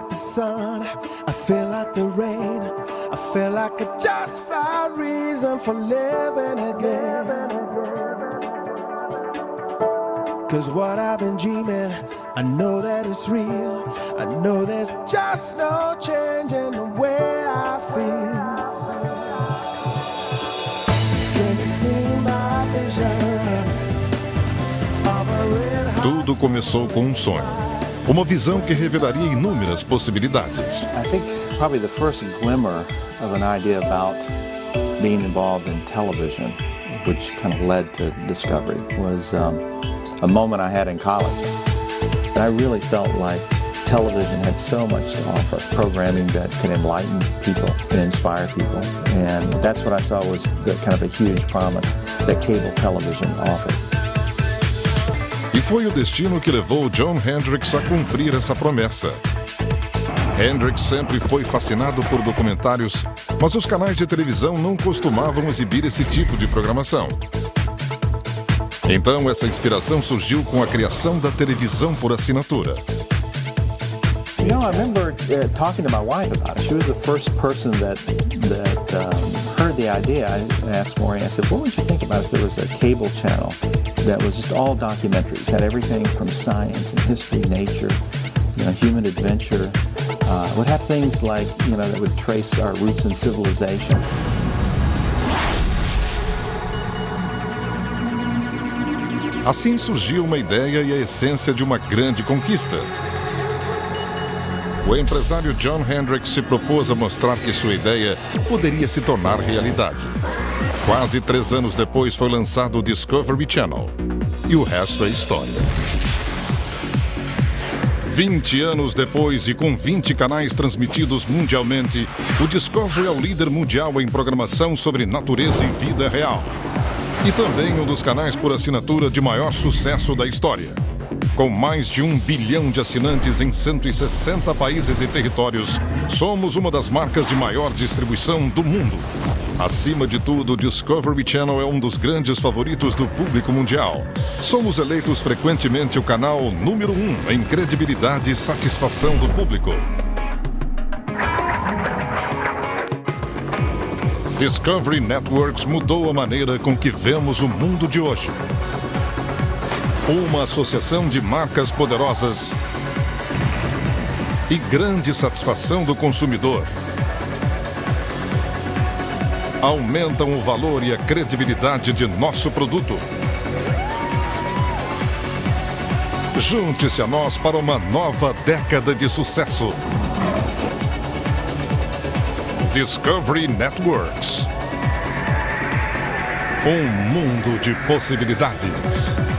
like the sun, I feel like the rain, I feel like I just found reason for living again. 'Cause what I've been dreaming, I know that it's real, I know there's just no change in the way I feel. Can you see my vision? Tudo começou com um sonho. Uma visão que revelaria inúmeras possibilidades. I think probably the first glimmer of an idea about being involved in television, which kind of led to Discovery, was a moment I had in college. I really felt like television had so much to offer, programming that can enlighten people and inspire people, and that's what I saw was the kind of a huge promise that cable television offered. E foi o destino que levou John Hendricks a cumprir essa promessa. Hendricks sempre foi fascinado por documentários, mas os canais de televisão não costumavam exibir esse tipo de programação. Então, essa inspiração surgiu com a criação da televisão por assinatura. You know, I remember talking to my wife about it. She was the first person that heard the idea. I asked Maureen, I said, what would you think about if there was a cable channel that was just all documentaries, had everything from science and history, nature, you know, human adventure. Would have things like, you know, that would trace our roots in civilization. Assim surgiu uma ideia e a essência de uma grande conquista. O empresário John Hendricks se propôs a mostrar que sua ideia poderia se tornar realidade. Quase 3 anos depois foi lançado o Discovery Channel. E o resto é história. 20 anos depois e com 20 canais transmitidos mundialmente, o Discovery é o líder mundial em programação sobre natureza e vida real. E também um dos canais por assinatura de maior sucesso da história. Com mais de 1 bilhão de assinantes em 160 países e territórios, somos uma das marcas de maior distribuição do mundo. Acima de tudo, o Discovery Channel é um dos grandes favoritos do público mundial. Somos eleitos frequentemente o canal número 1 em credibilidade e satisfação do público. Discovery Networks mudou a maneira com que vemos o mundo de hoje. Uma associação de marcas poderosas e grande satisfação do consumidor aumentam o valor e a credibilidade de nosso produto. Junte-se a nós para uma nova década de sucesso. Discovery Networks. Um mundo de possibilidades.